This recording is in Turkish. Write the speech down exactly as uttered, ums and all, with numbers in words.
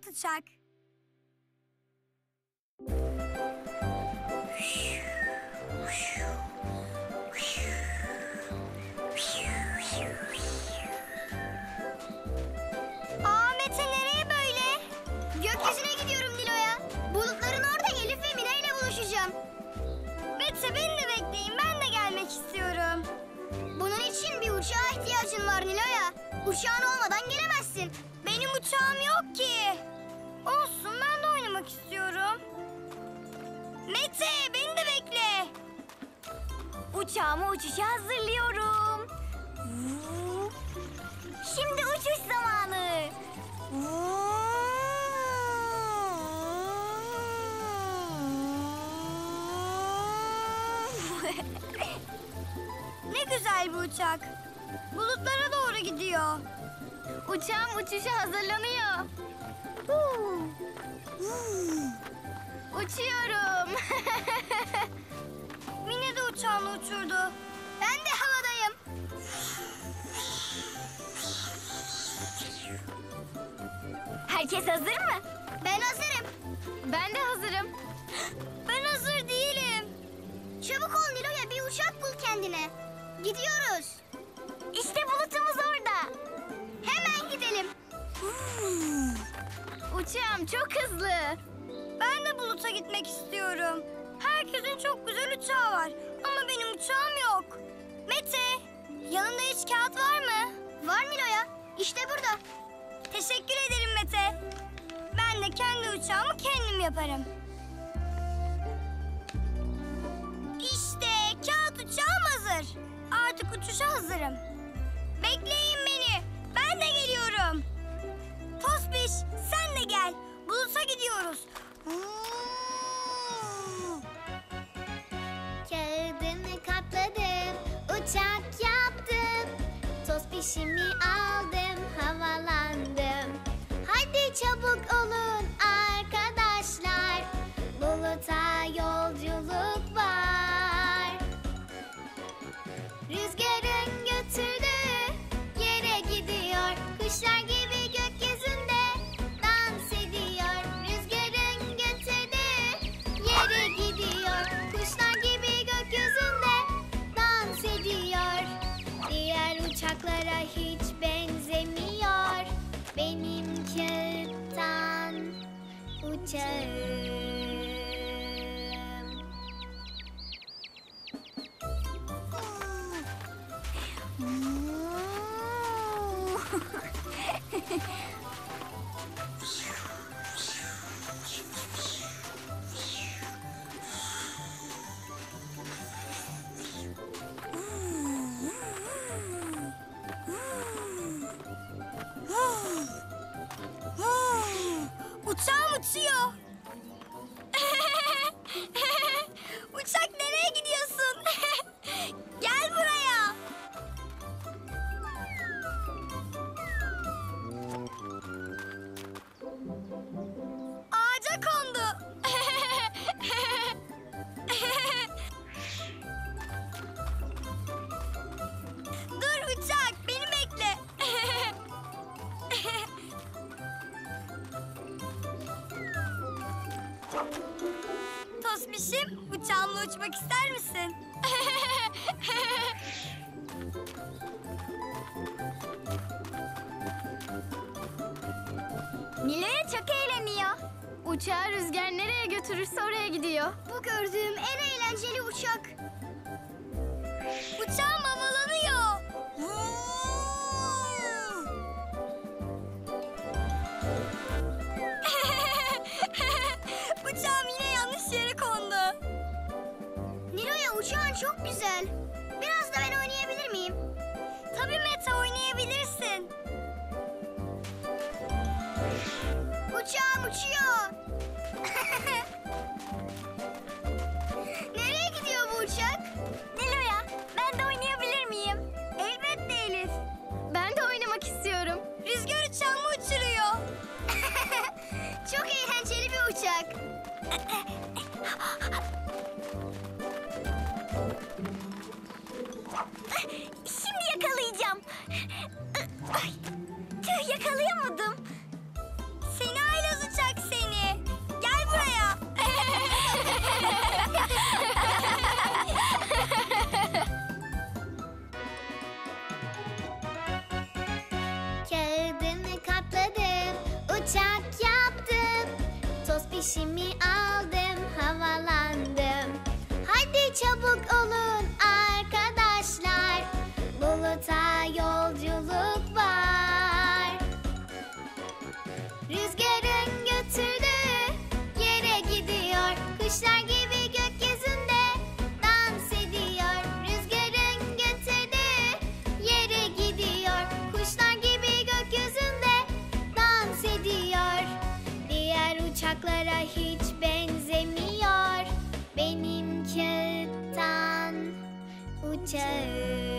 tutsak. Aa Mete, nereye böyle? Gökyüzüne gidiyorum Niloya. Bulutların orada Elif ve Mine ile buluşacağım. Mete, beni de bekleyin, ben de gelmek istiyorum. Bunun için bir uçağa ihtiyacın var Niloya. Uçağın olmadan gelemezsin. Benim uçağım yok ki. Olsun, ben de oynamak istiyorum. Mete, beni de bekle. Uçağımı uçuşa hazırlıyorum. Şimdi uçuş zamanı. Ne güzel bu uçak. Bulutlara doğru gidiyor. Uçağım uçuşa hazırlanıyor. Uçuyorum. Mine de uçağını uçurdu. Ben de havadayım. Herkes hazır mı? Ben hazırım. Ben de hazırım. Ben hazır değilim. Çabuk ol Niloya, bir uçak bul kendine. Gidiyoruz. İşte bulutumuz orada. Hemen gidelim. Uçağım çok hızlı. Ben de buluta gitmek istiyorum. Herkesin çok güzel uçağı var. Ama benim uçağım yok. Mete, yanında hiç kağıt var mı? Var Niloya. İşte burada. Teşekkür ederim Mete. Ben de kendi uçağımı kendim yaparım. İşte kağıt uçağım hazır. Artık uçuşa hazırım. Bekleyin beni. Ben de geliyorum. Tospiş, sen de gel. Bulut'a gidiyoruz. Uuu. Kağıdını katladım, uçak yaptım. Tospişimi aldım, havalandım. Hadi çabuk olun arkadaşlar. Bulut'a yolculuk var. Rüzgarın götürdüğü yere gidiyor. Kuşlar gibi gökyüzünde dans ediyor. Rüzgarın götürdüğü yere gidiyor. Kuşlar gibi gökyüzünde dans ediyor. Diğer uçaklara hiç benzemiyor. Benim kağıttan uçağım. Uçağım uçuyor. Uçak, nereye gidiyorsun? Gel buraya. Ağaca kondu. Dur uçak, beni bekle. Tospişim, uçağımla uçmak ister misin? Niloya çok eğleniyor. Uçağı rüzgar nereye götürürse oraya gidiyor. Bu gördüğüm en eğlenceli uçak. Uçağım havalanıyor. Uçağım yine yanlış yere kondu. Niloya, uçağın çok güzel. Biraz da ben oynayabilir miyim? Tabii Mete, oynayabilirsin. Uçağım uçuyor. Nereye gidiyor bu uçak? Niloya, ben de oynayabilir miyim? Elbette Elif. Ben de oynamak istiyorum. Rüzgar uçağımı uçuruyor. Çok eğlenceli bir uçak. Şimdi yakalayacağım. Tüh, yakalayamadım. Seni aile ateşimi aldım, havalandım. Hadi çabuk olun arkadaşlar, buluta yolculuk var. Rüzgarın götürdüğü yere gidiyor, kuşlar gibi gökyüzünde dans ediyor. Rüzgarın götürdüğü yere gidiyor, kuşlar gibi gökyüzünde dans ediyor. Diğer uçaklara hiç benzemiyor, benim kağıttan uçağı.